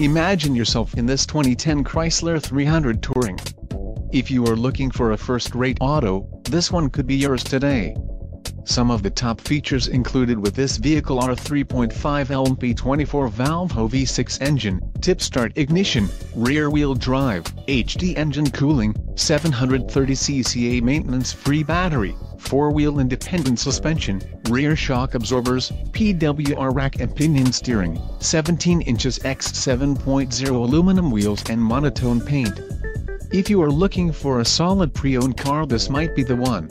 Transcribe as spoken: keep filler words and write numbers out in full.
Imagine yourself in this twenty ten Chrysler three hundred Touring. If you are looking for a first-rate auto, this one could be yours today. Some of the top features included with this vehicle are three point five liter twenty-four valve V six engine, tip start ignition, rear-wheel drive, H D engine cooling, seven hundred thirty C C A maintenance-free battery, four-wheel independent suspension, rear shock absorbers, P W R rack and pinion steering, seventeen inches by seven point zero aluminum wheels and monotone paint. If you are looking for a solid pre-owned car, this might be the one.